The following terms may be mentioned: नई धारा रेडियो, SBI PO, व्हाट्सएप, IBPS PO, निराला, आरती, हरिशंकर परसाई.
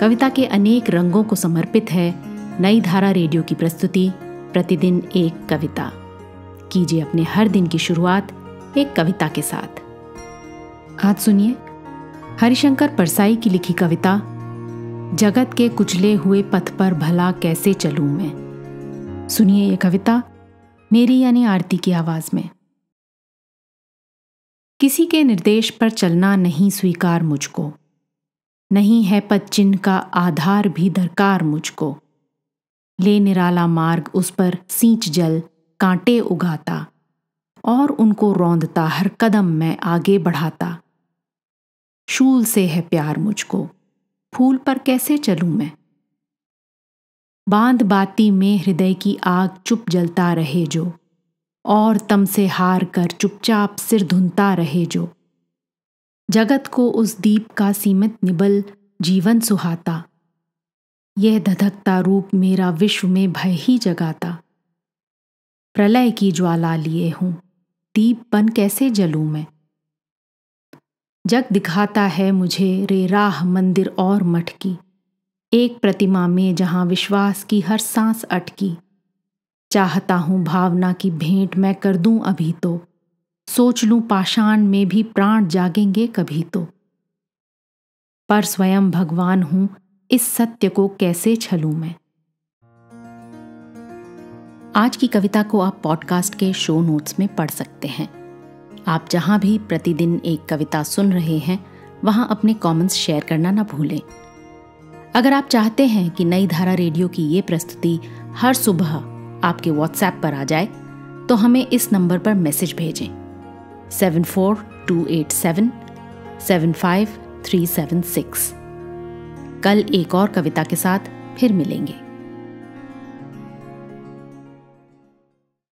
कविता के अनेक रंगों को समर्पित है नई धारा रेडियो की प्रस्तुति प्रतिदिन एक कविता। कीजिए अपने हर दिन की शुरुआत एक कविता के साथ। आज सुनिए हरिशंकर परसाई की लिखी कविता जगत के कुचले हुए पथ पर भला कैसे चलूं मैं। सुनिए ये कविता मेरी यानी आरती की आवाज में। किसी के निर्देश पर चलना नहीं स्वीकार मुझको, नहीं है पद चिन्ह का आधार भी दरकार मुझको। ले निराला मार्ग उस पर सींच जल कांटे उगाता, और उनको रौंदता हर कदम मैं आगे बढ़ाता। शूल से है प्यार मुझको, फूल पर कैसे चलूं मैं। बांध बाती में हृदय की आग चुप जलता रहे जो, और तम से हार कर चुपचाप सिर धुनता रहे जो। जगत को उस दीप का सीमित निबल जीवन सुहाता, यह धधकता रूप मेरा विश्व में भय ही जगाता। प्रलय की ज्वाला लिए हूं, दीप बन कैसे जलूं मैं। जग दिखाता है मुझे रेराह मंदिर और मठ की, एक प्रतिमा में जहां विश्वास की हर सांस अटकी। चाहता हूं भावना की भेंट मैं कर दूं अभी तो, सोच लूं पाषाण में भी प्राण जागेंगे कभी तो। पर स्वयं भगवान हूं, इस सत्य को कैसे छलूं मैं। आज की कविता को आप पॉडकास्ट के शो नोट्स में पढ़ सकते हैं। आप जहां भी प्रतिदिन एक कविता सुन रहे हैं, वहां अपने कमेंट्स शेयर करना ना भूलें। अगर आप चाहते हैं कि नई धारा रेडियो की ये प्रस्तुति हर सुबह आपके व्हाट्सएप पर आ जाए, तो हमें इस नंबर पर मैसेज भेजें 7428775376। कल एक और कविता के साथ फिर मिलेंगे।